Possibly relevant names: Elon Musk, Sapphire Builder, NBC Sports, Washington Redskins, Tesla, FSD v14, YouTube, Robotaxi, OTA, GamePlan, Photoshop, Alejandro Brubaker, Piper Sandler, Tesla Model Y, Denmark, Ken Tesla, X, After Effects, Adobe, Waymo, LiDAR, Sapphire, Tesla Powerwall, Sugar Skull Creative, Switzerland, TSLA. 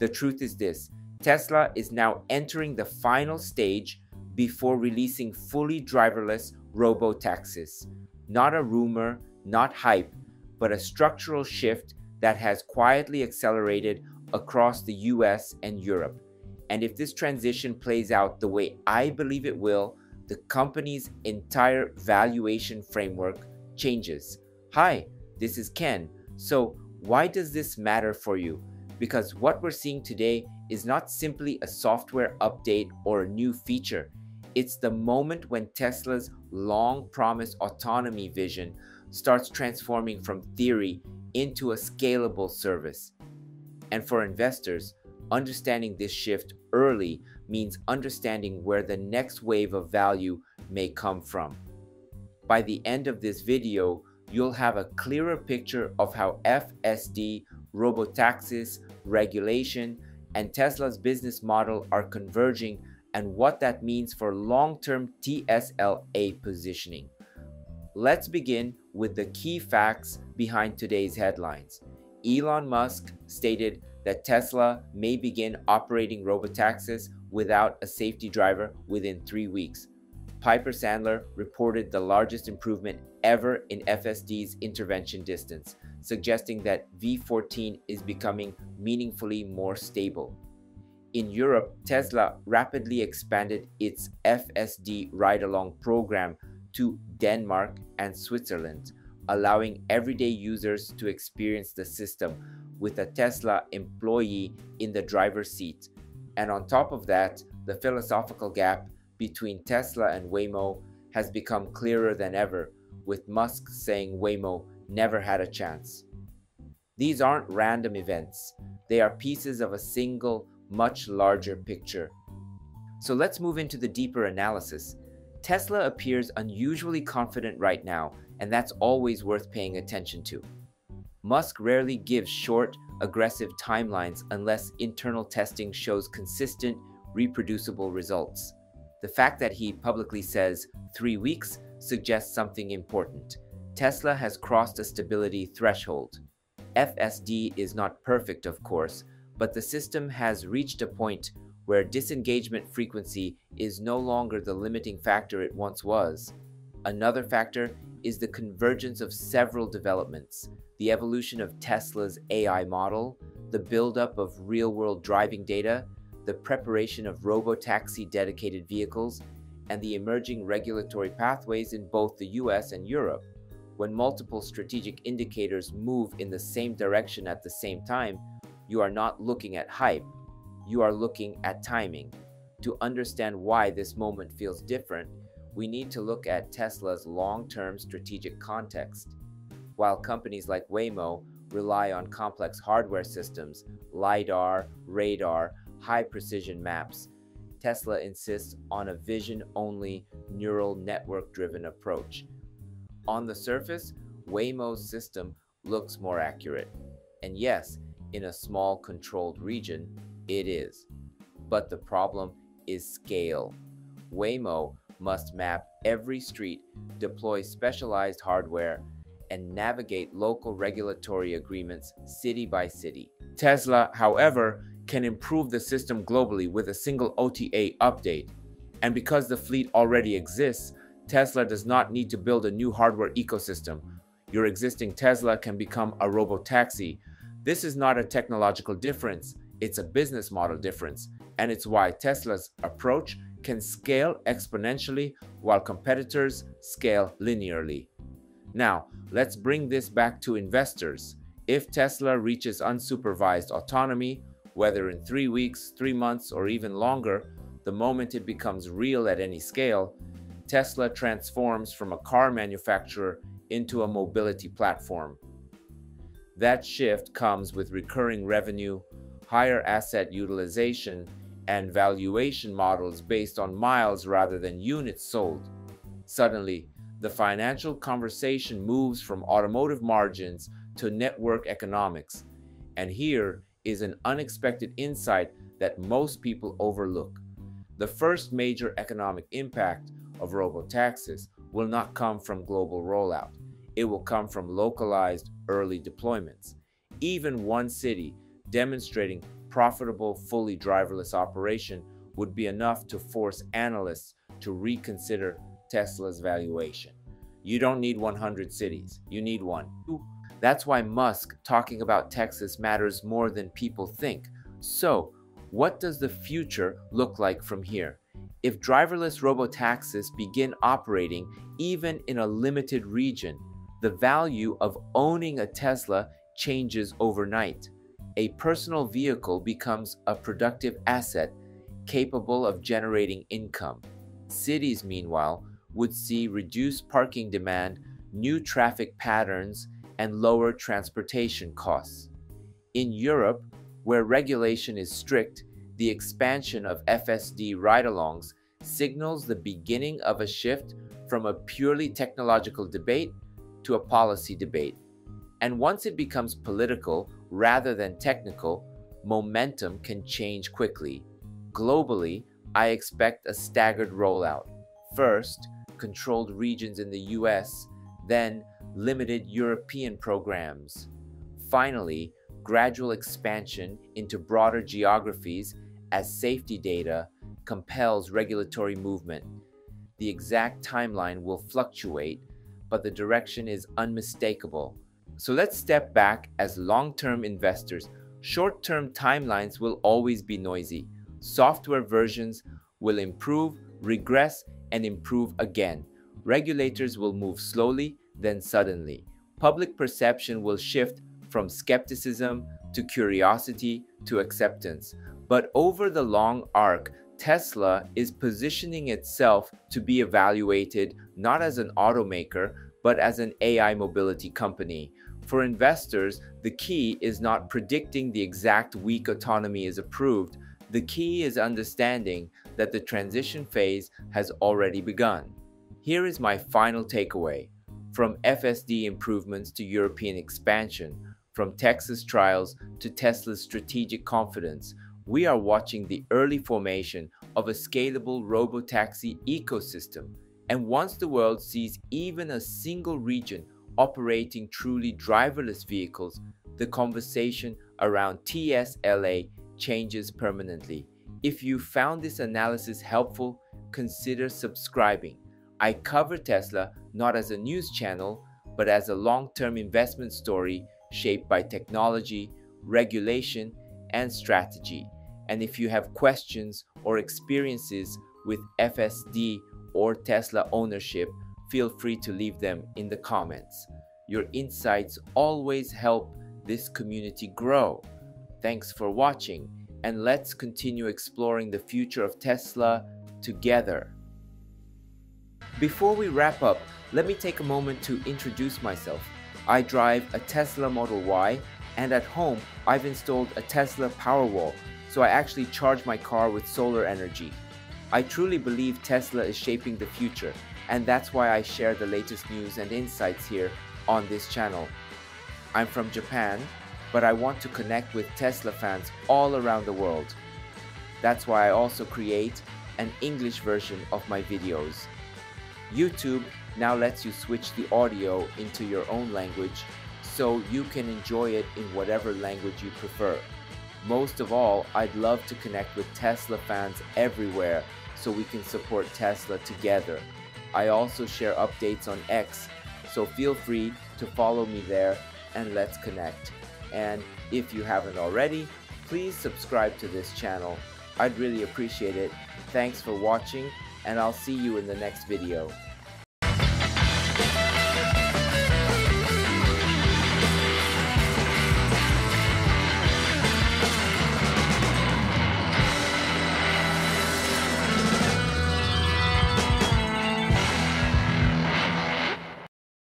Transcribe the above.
The truth is this: Tesla is now entering the final stage before releasing fully driverless robo-taxis. Not a rumor, not hype, but a structural shift that has quietly accelerated across the US and Europe. And if this transition plays out the way I believe it will, the company's entire valuation framework changes. Hi, this is Ken. So why does this matter for you? Because what we're seeing today is not simply a software update or a new feature. It's the moment when Tesla's long-promised autonomy vision starts transforming from theory into a scalable service. And for investors, understanding this shift early means understanding where the next wave of value may come from. By the end of this video, you'll have a clearer picture of how FSD, robotaxis, regulation, and Tesla's business model are converging and what that means for long-term TSLA positioning. Let's begin with the key facts behind today's headlines. Elon Musk stated that Tesla may begin operating robotaxis without a safety driver within 3 weeks. Piper Sandler reported the largest improvement ever in FSD's intervention distance, suggesting that v14 is becoming meaningfully more stable. In Europe, Tesla rapidly expanded its FSD ride-along program to Denmark and Switzerland, allowing everyday users to experience the system with a Tesla employee in the driver's seat. And on top of that, the philosophical gap between Tesla and Waymo has become clearer than ever, with Musk saying Waymo never had a chance. These aren't random events. They are pieces of a single, much larger picture. So let's move into the deeper analysis. Tesla appears unusually confident right now, and that's always worth paying attention to. Musk rarely gives short, aggressive timelines unless internal testing shows consistent, reproducible results. The fact that he publicly says 3 weeks suggests something important. Tesla has crossed a stability threshold. FSD is not perfect, of course, but the system has reached a point where disengagement frequency is no longer the limiting factor it once was. Another factor is the convergence of several developments: the evolution of Tesla's AI model, the buildup of real-world driving data, the preparation of robotaxi dedicated vehicles, and the emerging regulatory pathways in both the US and Europe. When multiple strategic indicators move in the same direction at the same time, you are not looking at hype, you are looking at timing. To understand why this moment feels different, we need to look at Tesla's long-term strategic context. While companies like Waymo rely on complex hardware systems, LiDAR, radar, high-precision maps, Tesla insists on a vision-only, neural network-driven approach. On the surface, Waymo's system looks more accurate. And yes, in a small, controlled region, it is. But the problem is scale. Waymo must map every street, deploy specialized hardware, and navigate local regulatory agreements city by city. Tesla, however, can improve the system globally with a single OTA update. And because the fleet already exists, Tesla does not need to build a new hardware ecosystem. Your existing Tesla can become a robotaxi. This is not a technological difference, it's a business model difference. And it's why Tesla's approach can scale exponentially while competitors scale linearly. Now, let's bring this back to investors. If Tesla reaches unsupervised autonomy, whether in 3 weeks, 3 months, or even longer, the moment it becomes real at any scale, Tesla transforms from a car manufacturer into a mobility platform. That shift comes with recurring revenue, higher asset utilization, and valuation models based on miles rather than units sold. Suddenly, the financial conversation moves from automotive margins to network economics. And here is an unexpected insight that most people overlook. The first major economic impact of robotaxis will not come from global rollout. It will come from localized early deployments. Even one city demonstrating profitable, fully driverless operation would be enough to force analysts to reconsider Tesla's valuation. You don't need 100 cities, you need one. That's why Musk talking about Texas matters more than people think. So, what does the future look like from here? If driverless robotaxis begin operating even in a limited region, the value of owning a Tesla changes overnight. A personal vehicle becomes a productive asset capable of generating income. Cities, meanwhile, would see reduced parking demand, new traffic patterns, and lower transportation costs. In Europe, where regulation is strict, the expansion of FSD ride-alongs signals the beginning of a shift from a purely technological debate to a policy debate. And once it becomes political rather than technical, momentum can change quickly. Globally, I expect a staggered rollout. First, controlled regions in the US, then limited European programs. Finally, gradual expansion into broader geographies as safety data compels regulatory movement. The exact timeline will fluctuate, but the direction is unmistakable. So let's step back as long-term investors. Short-term timelines will always be noisy. Software versions will improve, regress, and improve again. Regulators will move slowly, then suddenly. Public perception will shift from skepticism to curiosity to acceptance. But over the long arc, Tesla is positioning itself to be evaluated not as an automaker, but as an AI mobility company. For investors, the key is not predicting the exact week autonomy is approved. The key is understanding that the transition phase has already begun. Here is my final takeaway. From FSD improvements to European expansion, from Texas trials to Tesla's strategic confidence, we are watching the early formation of a scalable robotaxi ecosystem. And once the world sees even a single region operating truly driverless vehicles, the conversation around TSLA changes permanently. If you found this analysis helpful, consider subscribing. I cover Tesla not as a news channel, but as a long-term investment story shaped by technology, regulation, and strategy. And if you have questions or experiences with FSD or Tesla ownership, feel free to leave them in the comments. Your insights always help this community grow. Thanks for watching, and let's continue exploring the future of Tesla together. Before we wrap up, let me take a moment to introduce myself. I drive a Tesla Model Y, and at home, I've installed a Tesla Powerwall, so I actually charge my car with solar energy. I truly believe Tesla is shaping the future, and that's why I share the latest news and insights here on this channel. I'm from Japan, but I want to connect with Tesla fans all around the world. That's why I also create an English version of my videos. YouTube now lets you switch the audio into your own language, so you can enjoy it in whatever language you prefer. Most of all, I'd love to connect with Tesla fans everywhere so we can support Tesla together. I also share updates on X, so feel free to follow me there and let's connect. And if you haven't already, please subscribe to this channel. I'd really appreciate it. Thanks for watching, and I'll see you in the next video.